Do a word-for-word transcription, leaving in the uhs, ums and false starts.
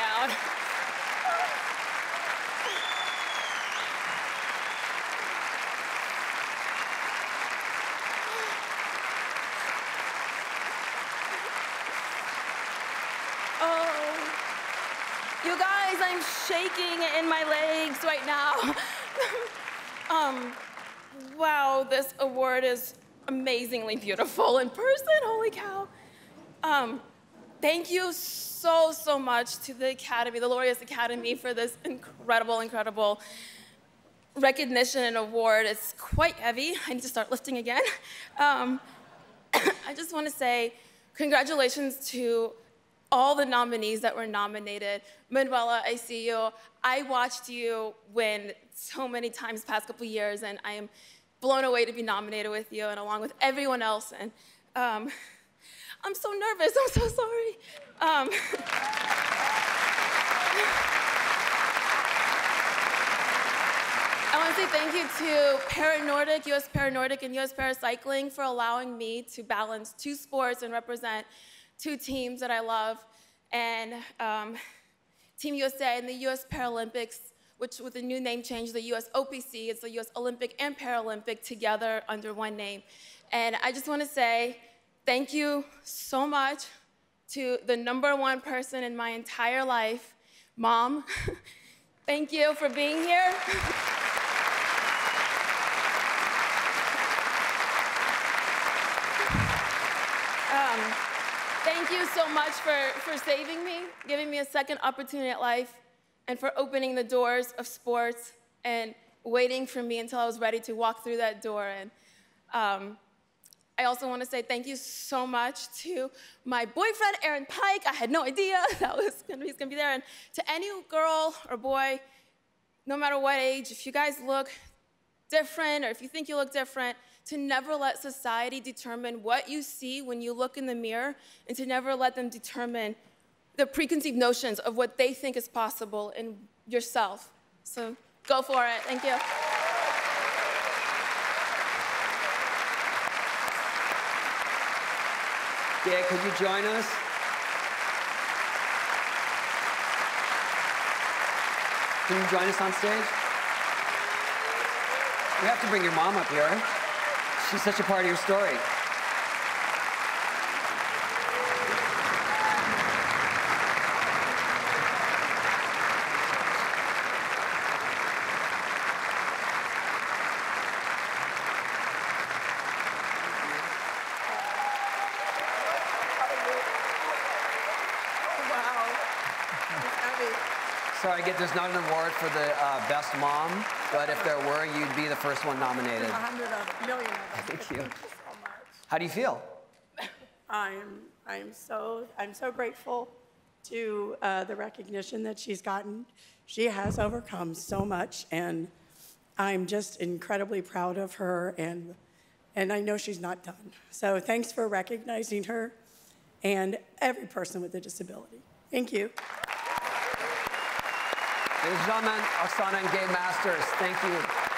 down. You guys, I'm shaking in my legs right now. um, wow, this award is amazingly beautiful in person, holy cow. Um, thank you so, so much to the Academy, the Laureus Academy, for this incredible, incredible recognition and award. It's quite heavy. I need to start lifting again. Um, I just want to say congratulations to all the nominees that were nominated. Manuela, I see you. I watched you win so many times the past couple of years, and I am blown away to be nominated with you and along with everyone else. And um, I'm so nervous, I'm so sorry. Um, I want to say thank you to Para Nordic, U S Para Nordic, and U S Paracycling for allowing me to balance two sports and represent two teams that I love, and um, Team U S A and the U S Paralympics, which with the new name change, the U S O P C, it's the U S Olympic and Paralympic together under one name. And I just want to say thank you so much to the number one person in my entire life, Mom. Thank you for being here. um, Thank you so much for, for saving me, giving me a second opportunity at life, and for opening the doors of sports and waiting for me until I was ready to walk through that door. And um, I also want to say thank you so much to my boyfriend, Aaron Pike. I had no idea that was gonna, he's gonna be there. And to any girl or boy, no matter what age, if you guys look different or if you think you look different, to never let society determine what you see when you look in the mirror, and to never let them determine the preconceived notions of what they think is possible in yourself. So go for it. Thank you. Yeah, could you join us? Can you join us on stage? You have to bring your mom up here. She's such a part of your story. Wow. Sorry, I get there's not an award for the uh, best mom, but if there were, you'd be the first one nominated. A hundred of a million of them. Thank you. Thank you so much. How do you feel? I'm, I'm, so, I'm so grateful to uh, the recognition that she's gotten. She has overcome so much, and I'm just incredibly proud of her, and, and I know she's not done. So thanks for recognizing her and every person with a disability. Thank you. Ladies and gentlemen, Oksana and Masters, thank you.